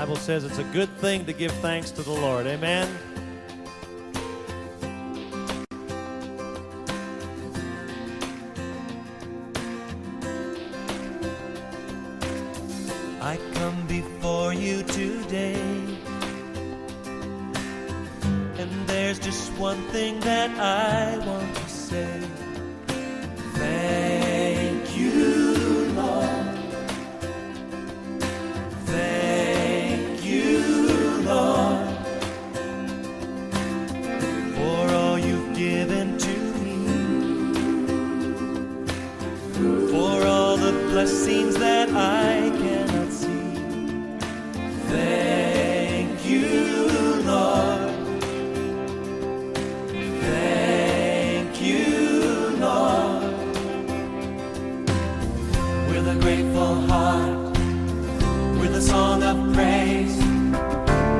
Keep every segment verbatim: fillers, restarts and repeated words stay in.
Bible says it's a good thing to give thanks to the Lord. Amen. I come before you today, and there's just one thing that I want to say. Thank you, Lord. Thank you, Lord, for all you've given to me, for all the blessings that I cannot see. Thank you, Lord. Thank you, Lord. With a grateful heart, with a song of praise,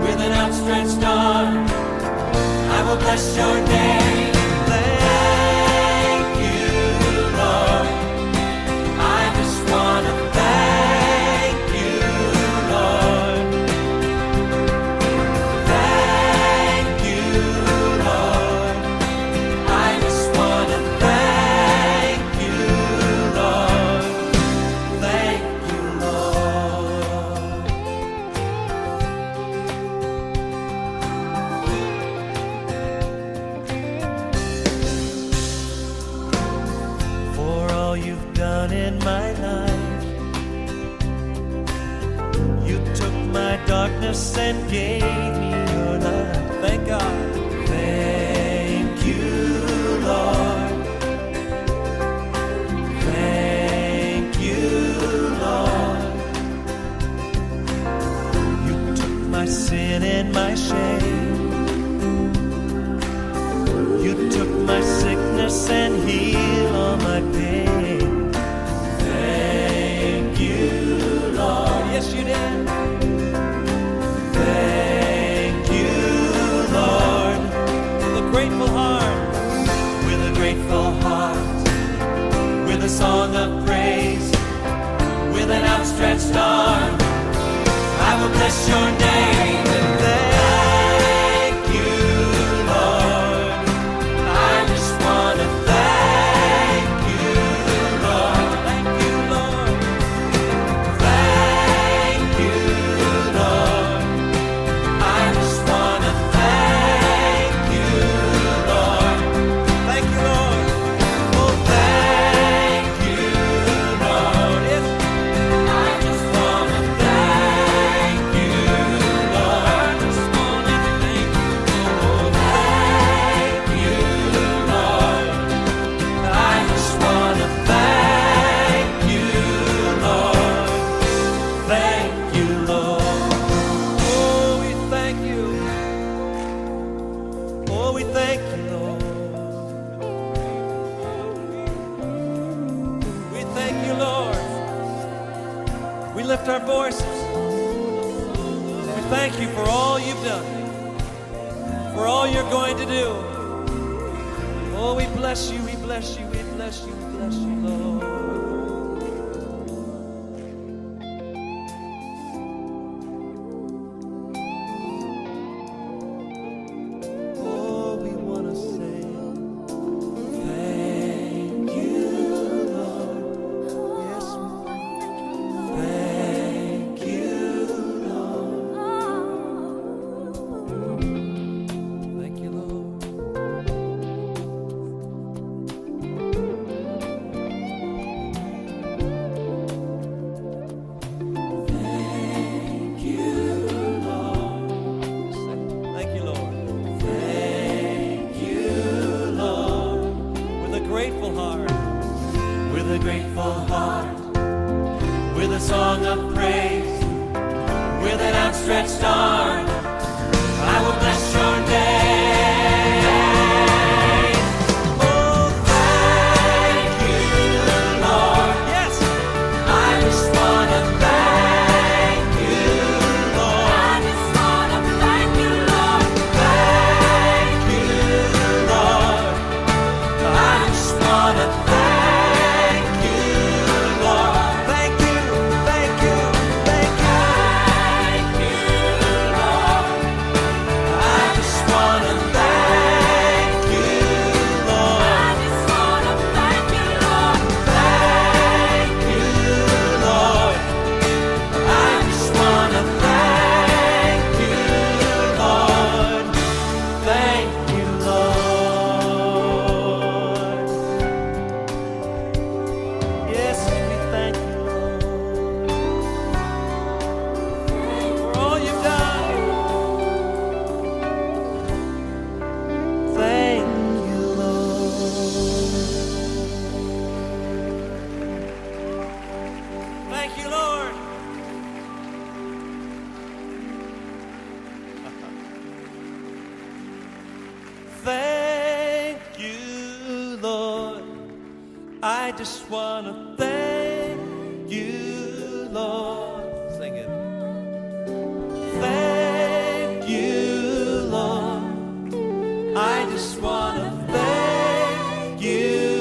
with an outstretched arm, I will bless your name. Thank you, Lord. I just want to thank you, Lord. Thank you, Lord. I just want to thank you, Lord. Thank you, Lord. For all you've done in my life, you took my darkness and gave me your light. Thank God. Thank you, Lord. Thank you, Lord. You took my sin and my shame. You took my sickness and healed all my pain. Thank you, Lord. Yes, you did. Thank you, Lord. With a grateful heart, with a grateful heart, with a song of praise, with an outstretched arm, I will bless your name. Thank you, Lord. I just want to thank you, Lord. Thank you, Lord. Thank you, Lord. I just want to thank you, Lord. Thank you, Lord. Oh, thank you, Lord. I just want to thank you, Lord. I just want to thank you, Lord. Thank you, Lord. I just want to thank you, Lord. Thank you, Lord. Oh, we thank you. Oh, we thank you, Lord. We thank you, Lord. We lift our voices. We thank you for all you've done, for all you're going to do. Oh, we bless you, we bless you, we bless you, we bless you, Lord. Oh, we want to say thank you, Lord. Yes, we thank you, Lord. Thank you, Lord. Thank you, Lord. Thank you, Lord. Thank you, Lord. With a grateful heart, With a grateful heart, with a song of praise, with an outstretched arm, I will bless your name. Oh, thank you, Lord. Yes. I just want to thank you, Lord. I just want to thank you, Lord. Thank you, Lord. I just want to thank you, Lord. Thank you, thank you, thank you. Thank you, I just want to thank you, Lord. Sing it. Thank you, Lord. I just want to thank you.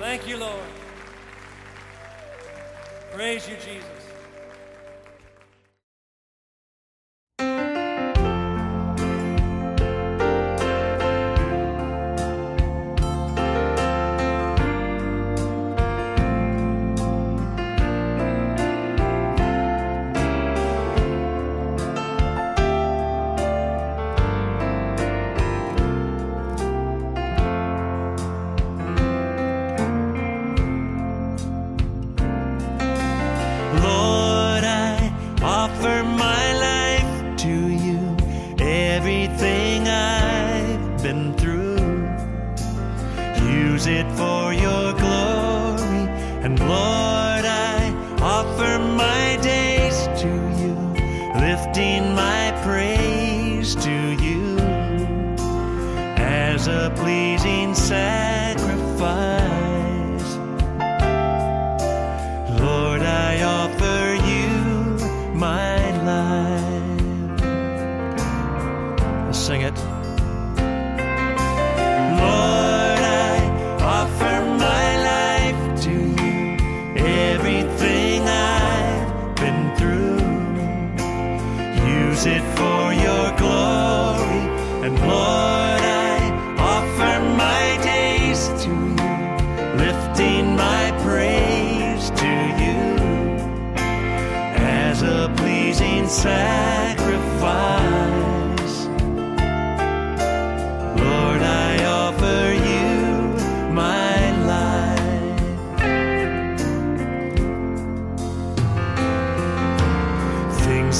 Thank you, Lord. Praise you, Jesus.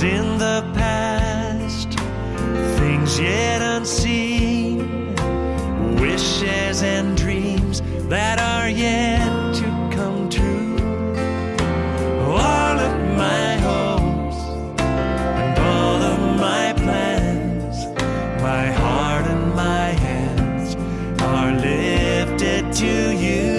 In the past, things yet unseen, wishes and dreams that are yet to come true. All of my hopes and all of my plans, my heart and my hands are lifted to you.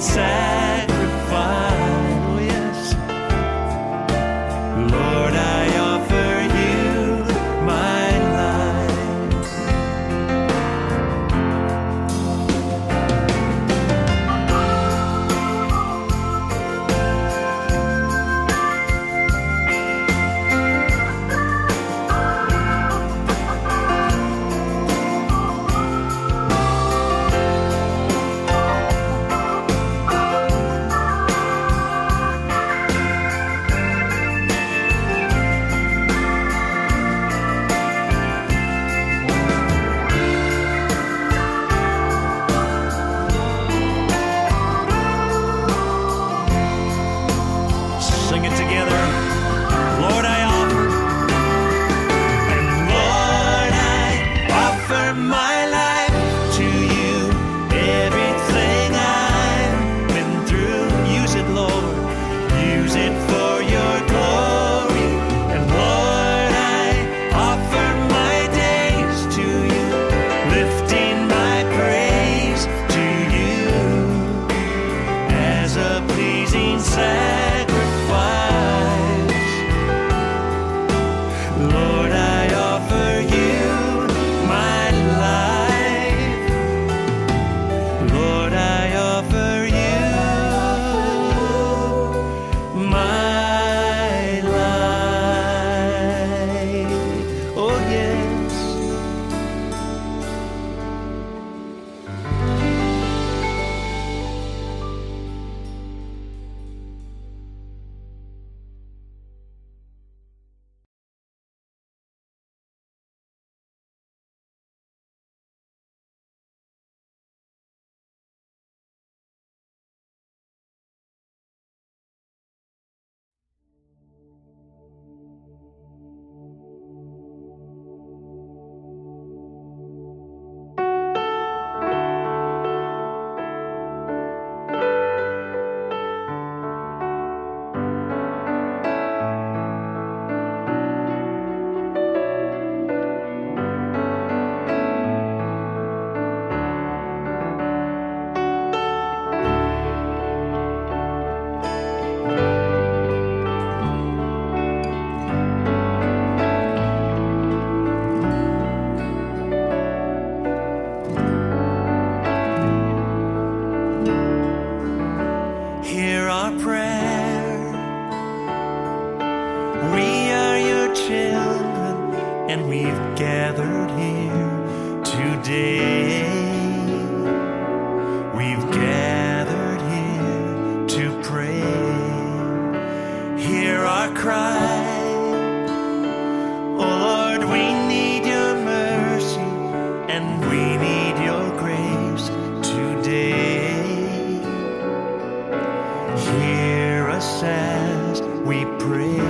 Sacrifice, Lord, I offer you my life. here today. We've gathered here to pray. Hear our cry. Oh Lord, we need your mercy and we need your grace today. Hear us as we pray.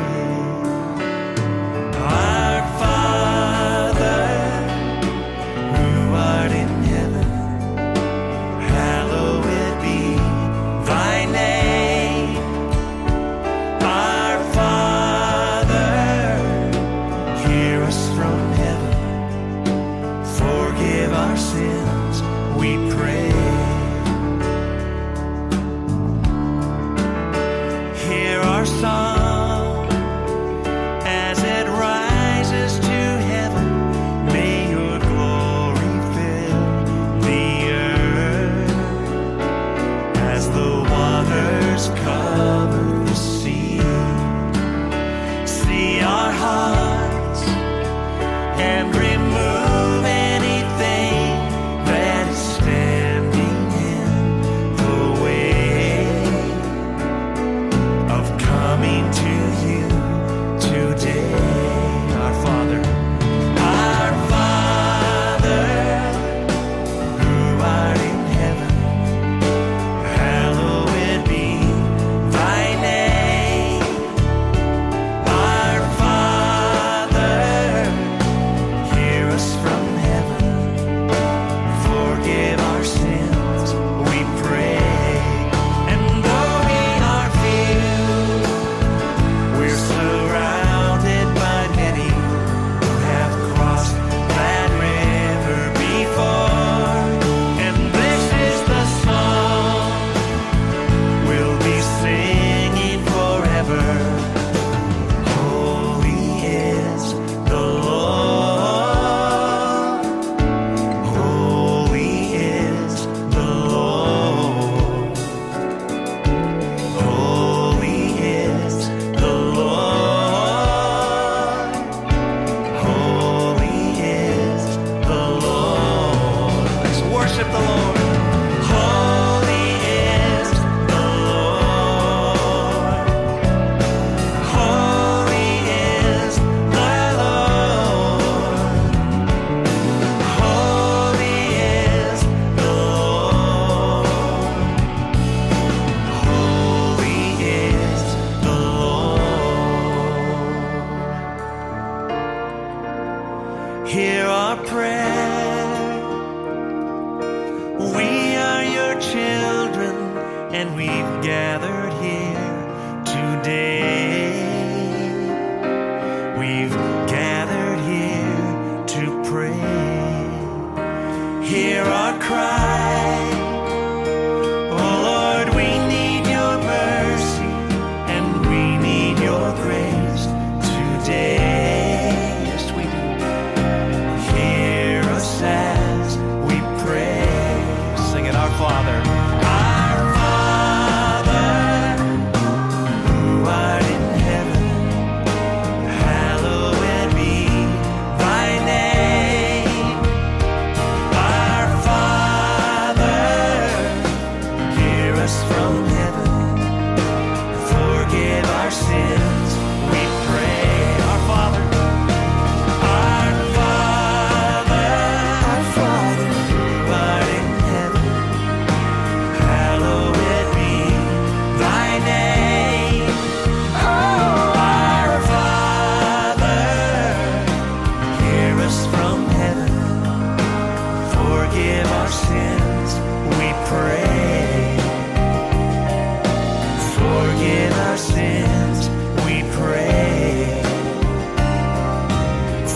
Hear our prayer. We are your children, and we've gathered here today. We've gathered here to pray. Hear our cry. Oh Lord, we need your mercy, and we need your grace today.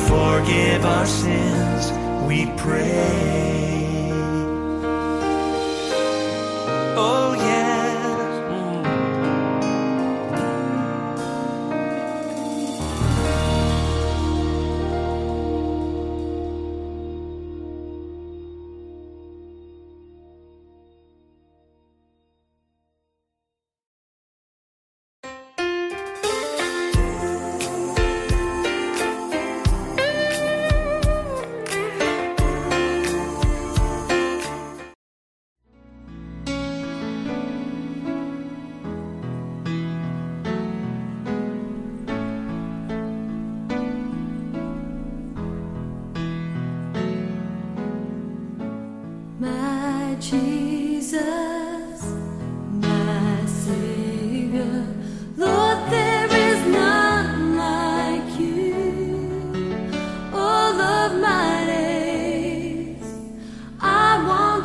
Forgive our sins, we pray. Oh yeah.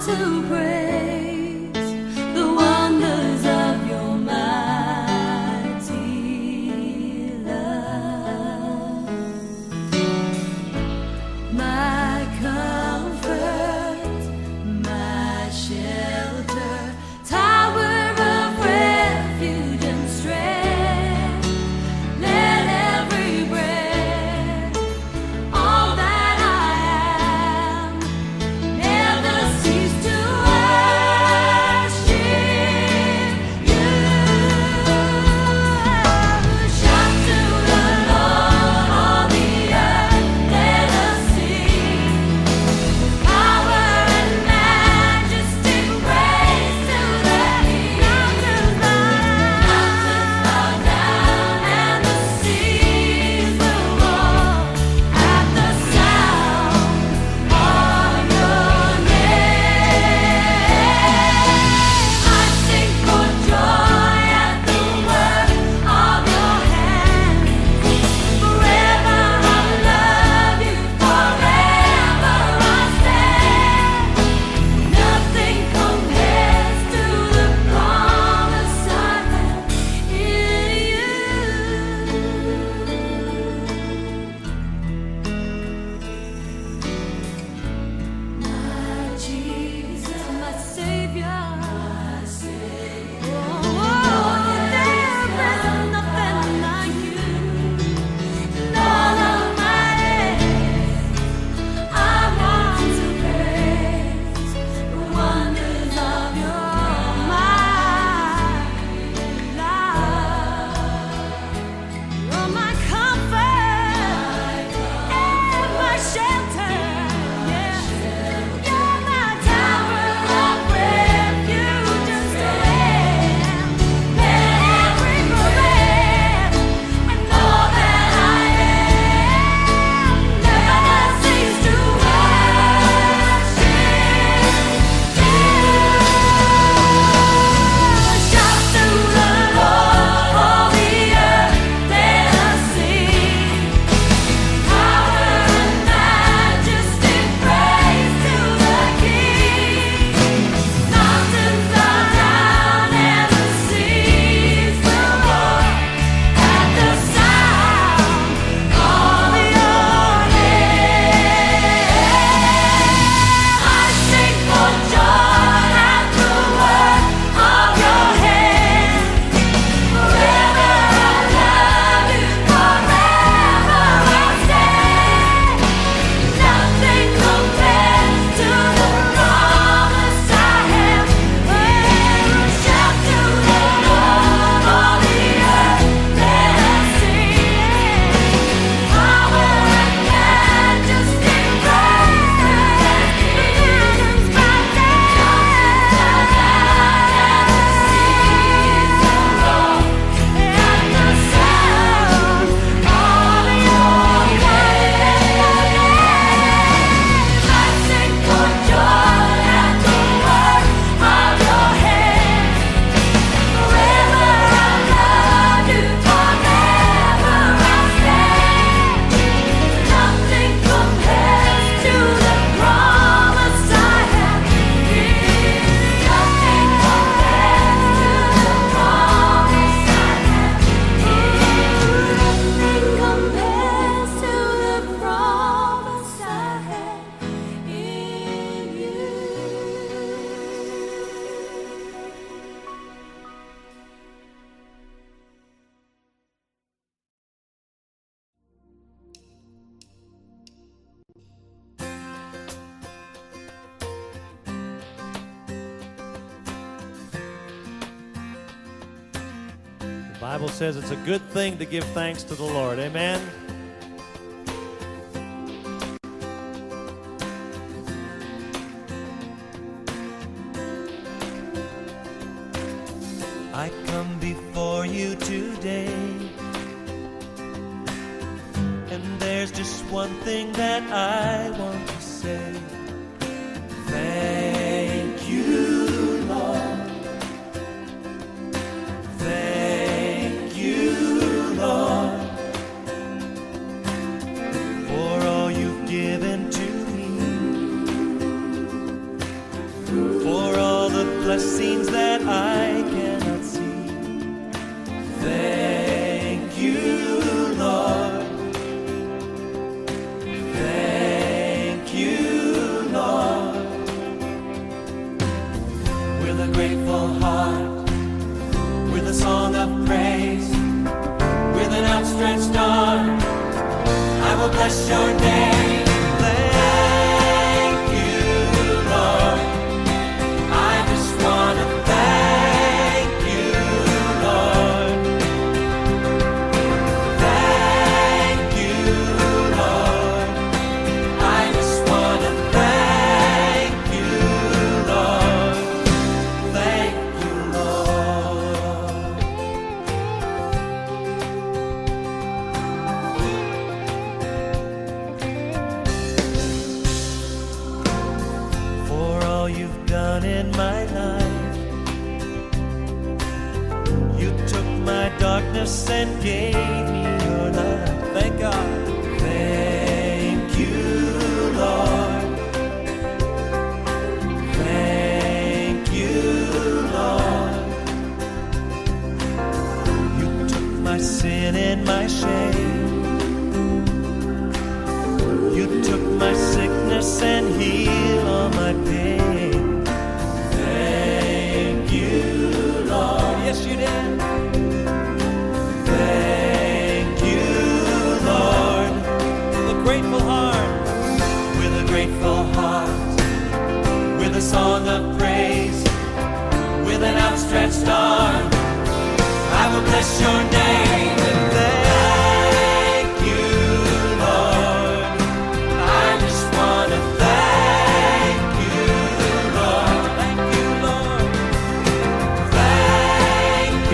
to praise the wonders of your mighty love, my comfort, my shelter, tower of refuge and strength. Let every breath, all that I am, never cease . The Bible says it's a good thing to give thanks to the Lord. Amen. I come before you today, and there's just one thing that I want to say. Thank you, Lord. endless scenes that I cannot see. Thank you, Lord. Thank you, Lord. With a grateful heart, with a song of praise, with an outstretched arm, I will bless your name. In my life, you took my darkness and gave me your light. Thank God. Thank you, Lord. Thank you, Lord. You took my sin and my shame. You took my sickness and healed all my pain. Yes, you did. Thank you, Lord. With a grateful heart, with a grateful heart, with a song of praise, with an outstretched arm, I will bless your name. Thank you, Lord. I just want to thank you, Lord. Thank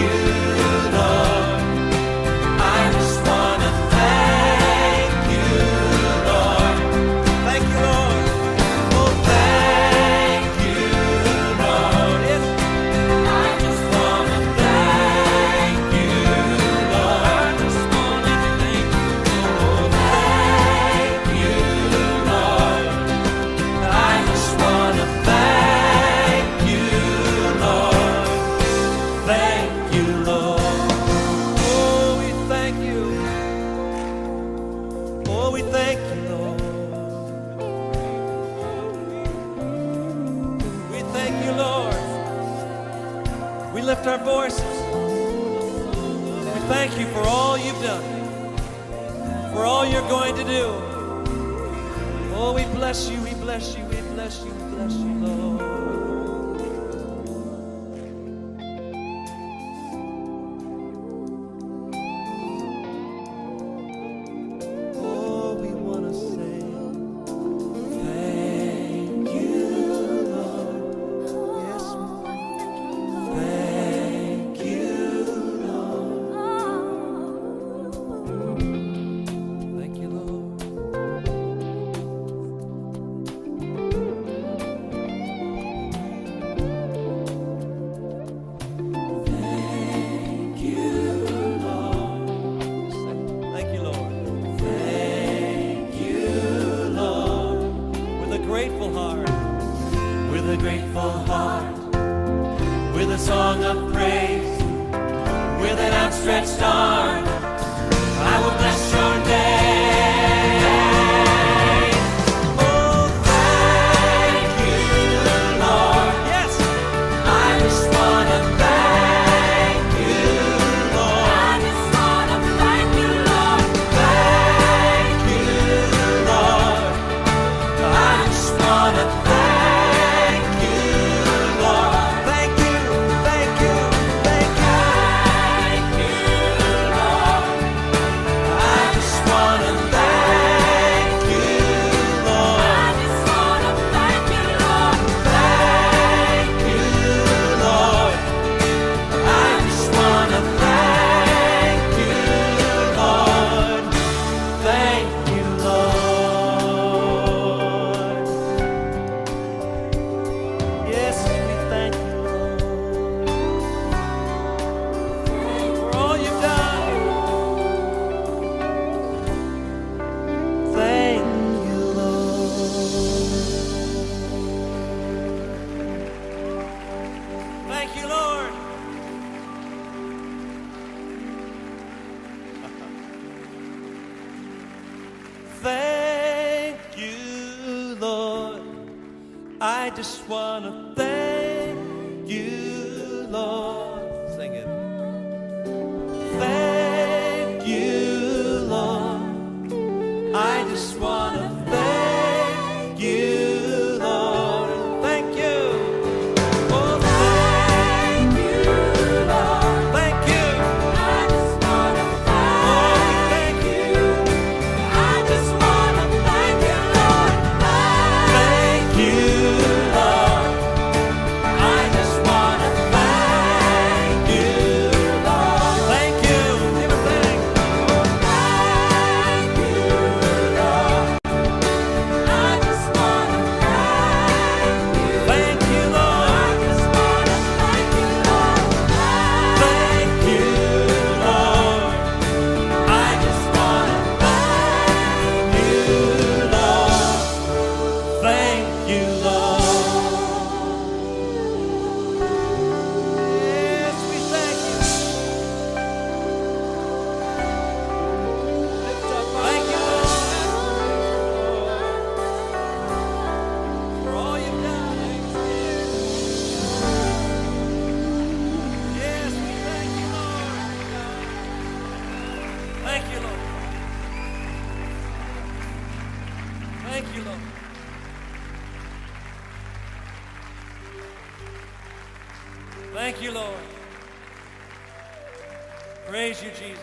you, Lord. We lift our voices. We thank you for all you've done, for all you're going to do. Oh, we bless you, we bless you, we bless you, we bless you, Lord. With a grateful heart, with a song of praise, with an outstretched arm, I will bless your name. I just want to thank you, Lord. Sing it. Thank you, Lord. I just want to thank you, Lord. Thank you. Oh, thank you, Lord. Thank you. I just want to thank you. I just want to thank you, Lord. Thank you. Thank you, Lord. Praise you, Jesus.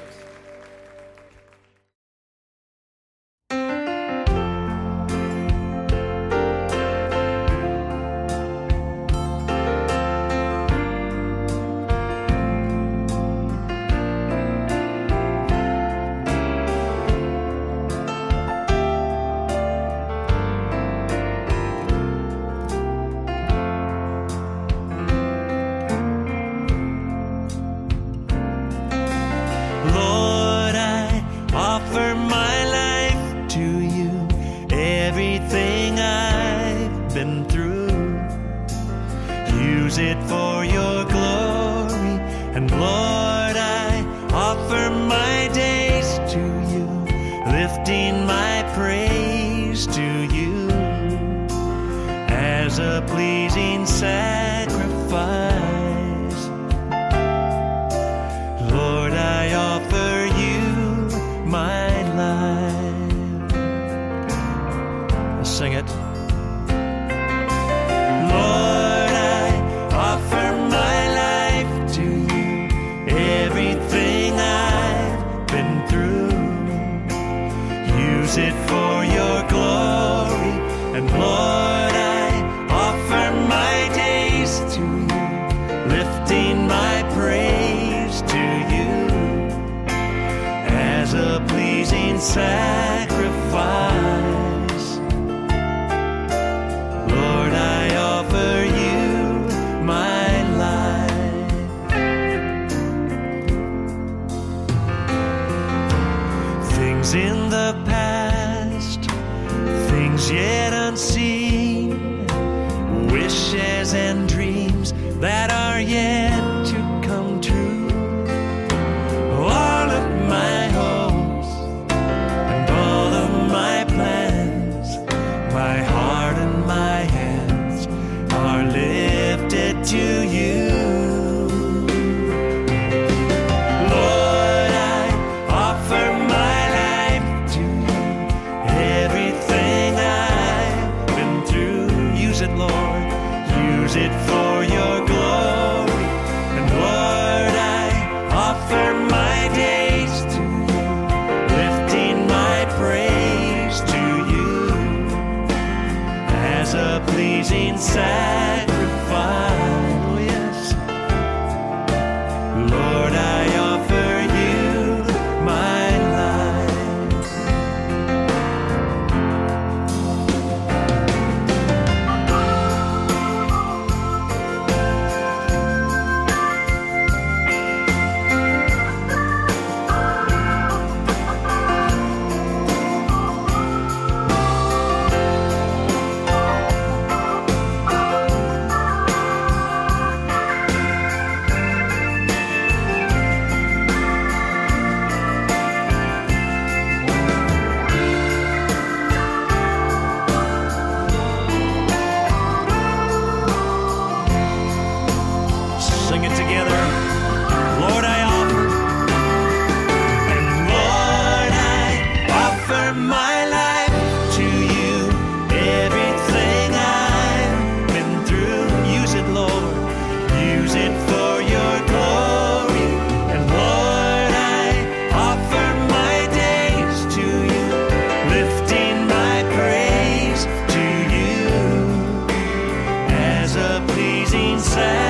Cry,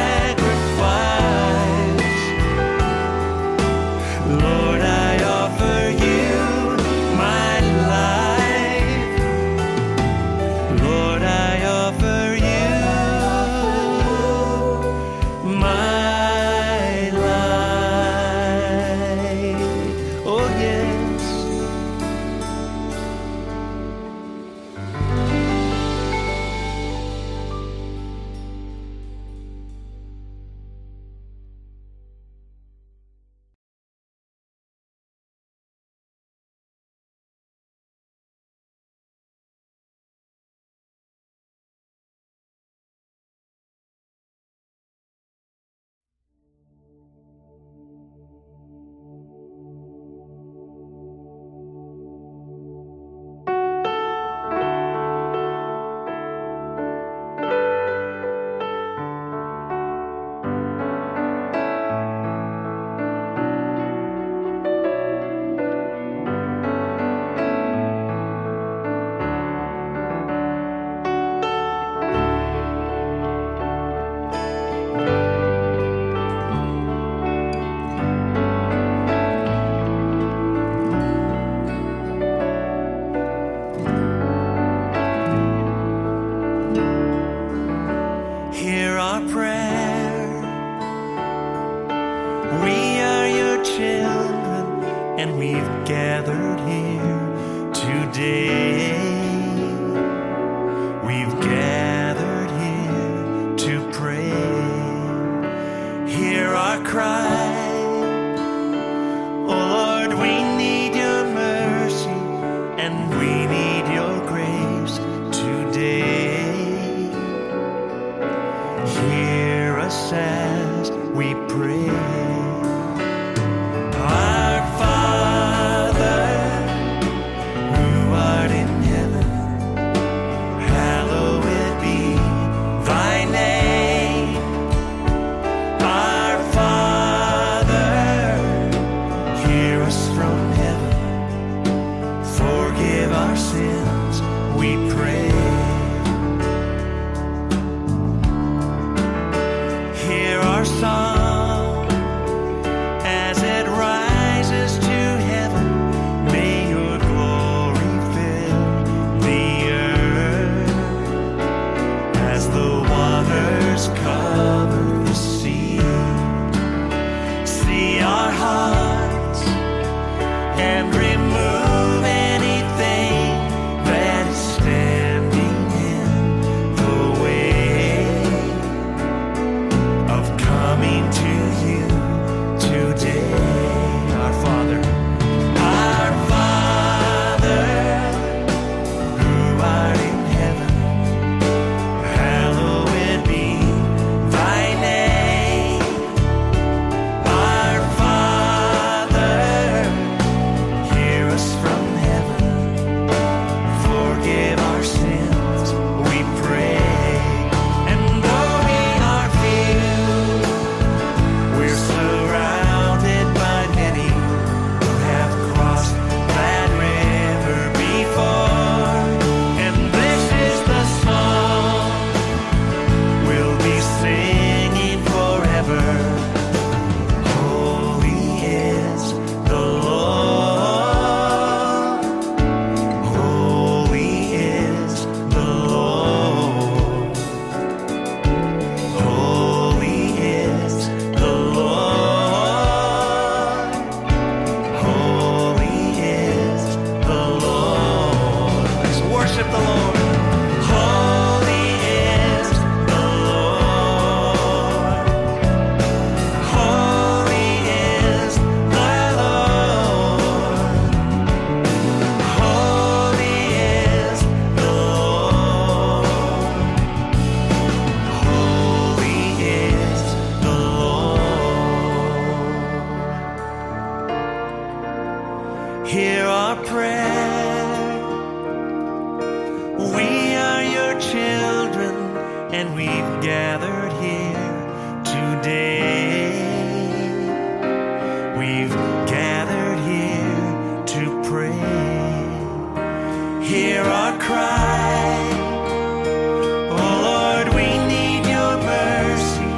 oh Lord, we need your mercy.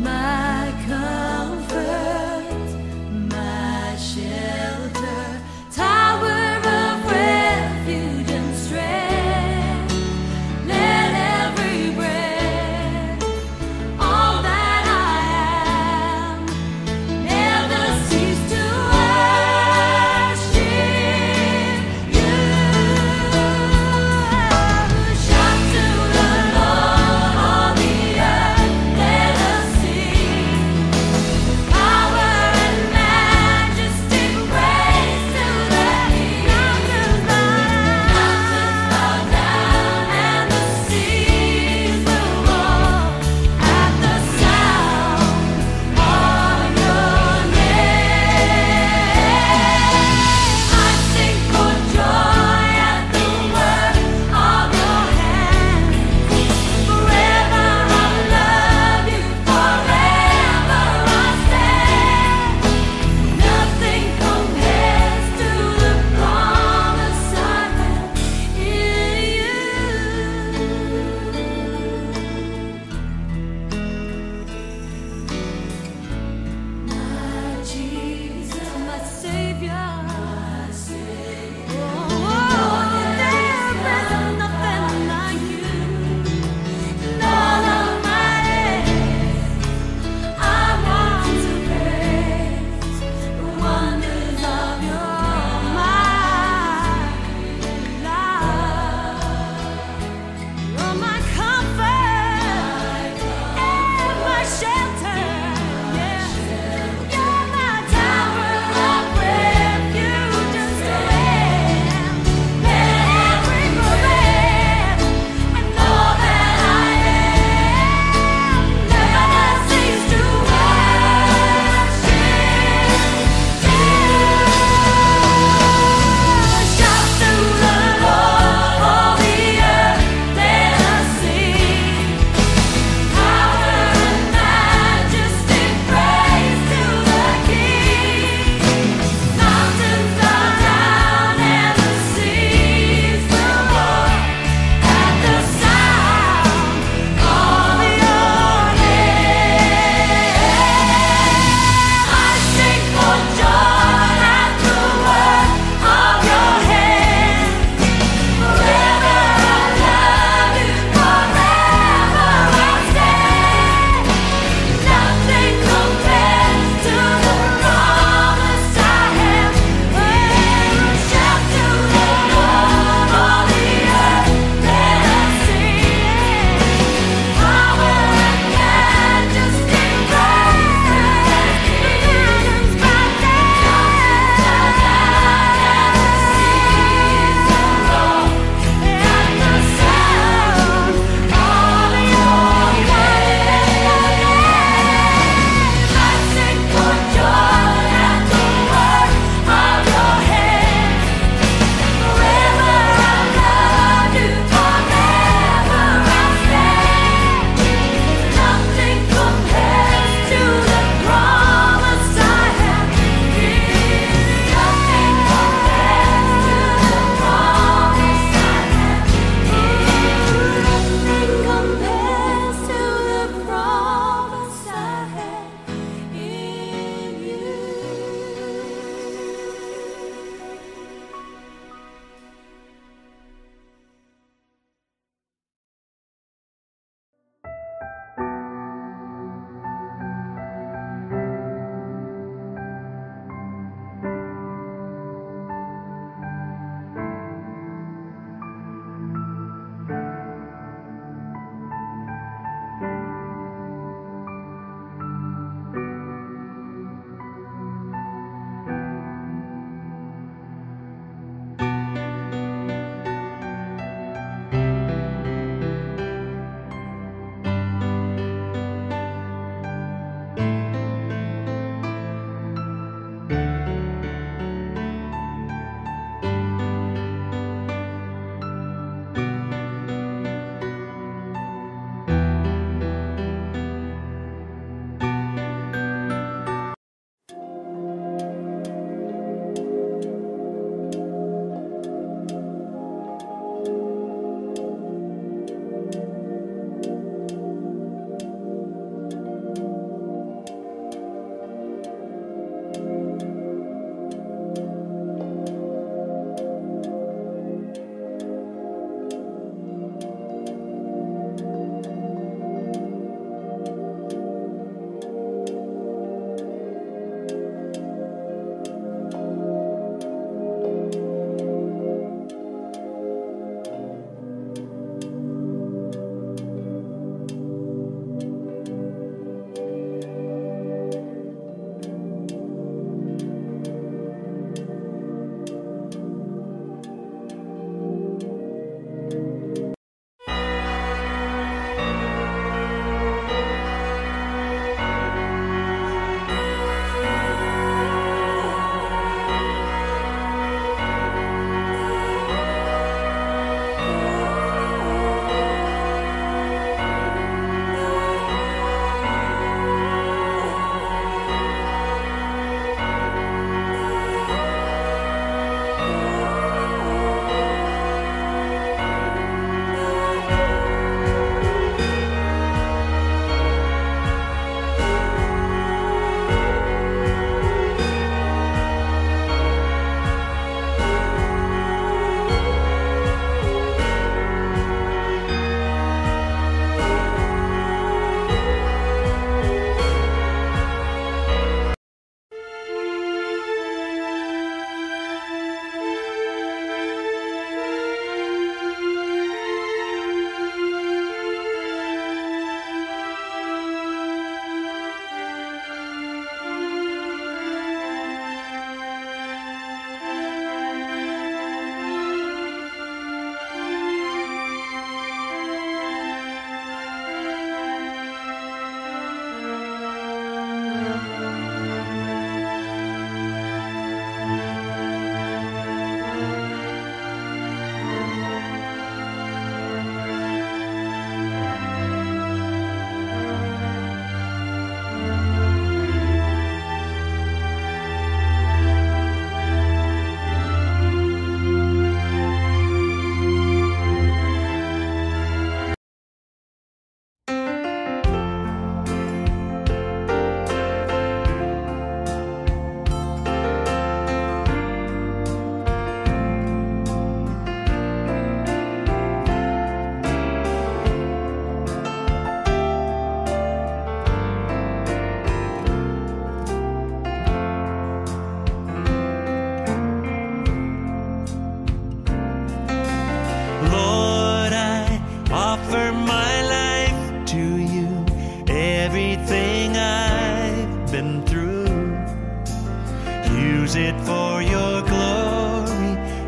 My comfort, my shelter.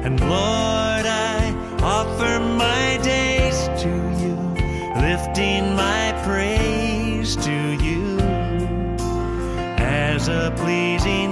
And Lord, I offer my days to you, lifting my praise to you as a pleasing